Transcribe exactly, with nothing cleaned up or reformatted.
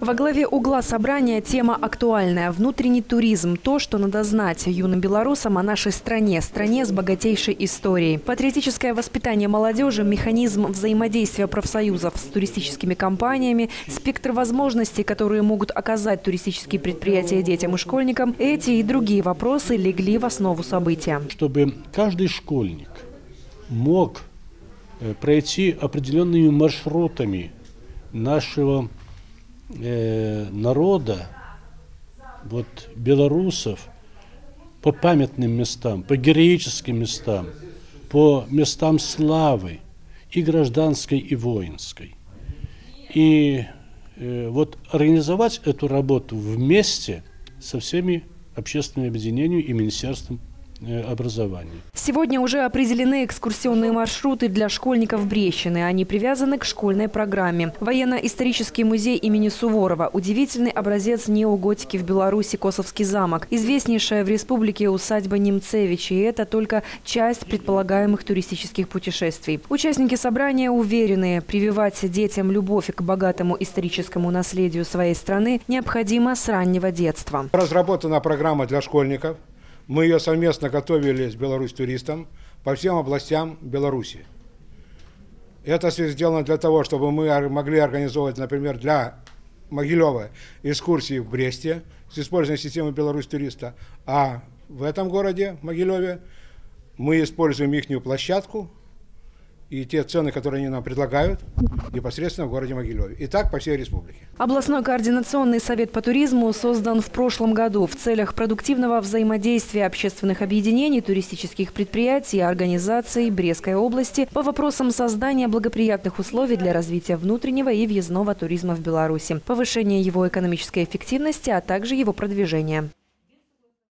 Во главе угла собрания тема актуальная. Внутренний туризм. То, что надо знать юным белорусам о нашей стране. Стране с богатейшей историей. Патриотическое воспитание молодежи, механизм взаимодействия профсоюзов с туристическими компаниями, спектр возможностей, которые могут оказать туристические предприятия детям и школьникам. Эти и другие вопросы легли в основу события. Чтобы каждый школьник мог пройти определенными маршрутами нашего народа, вот, белорусов, по памятным местам, по героическим местам, по местам славы и гражданской, и воинской. И э, вот организовать эту работу вместе со всеми общественными объединениями и Министерством образования. Сегодня уже определены экскурсионные маршруты для школьников Брещины. Они привязаны к школьной программе. Военно-исторический музей имени Суворова. Удивительный образец неоготики в Беларуси Косовский замок. Известнейшая в республике усадьба Немцевича. И это только часть предполагаемых туристических путешествий. Участники собрания уверены, прививать детям любовь к богатому историческому наследию своей страны необходимо с раннего детства. Разработана программа для школьников. Мы ее совместно готовили с «Беларусь-туристом» по всем областям Беларуси. Это сделано для того, чтобы мы могли организовывать, например, для Могилева экскурсии в Бресте с использованием системы «Беларусь-туриста». А в этом городе, Могилеве, мы используем ихнюю площадку и те цены, которые они нам предлагают, непосредственно в городе Могилеве. И так по всей республике. Областной координационный совет по туризму создан в прошлом году в целях продуктивного взаимодействия общественных объединений, туристических предприятий и организаций Брестской области по вопросам создания благоприятных условий для развития внутреннего и въездного туризма в Беларуси, повышения его экономической эффективности, а также его продвижения.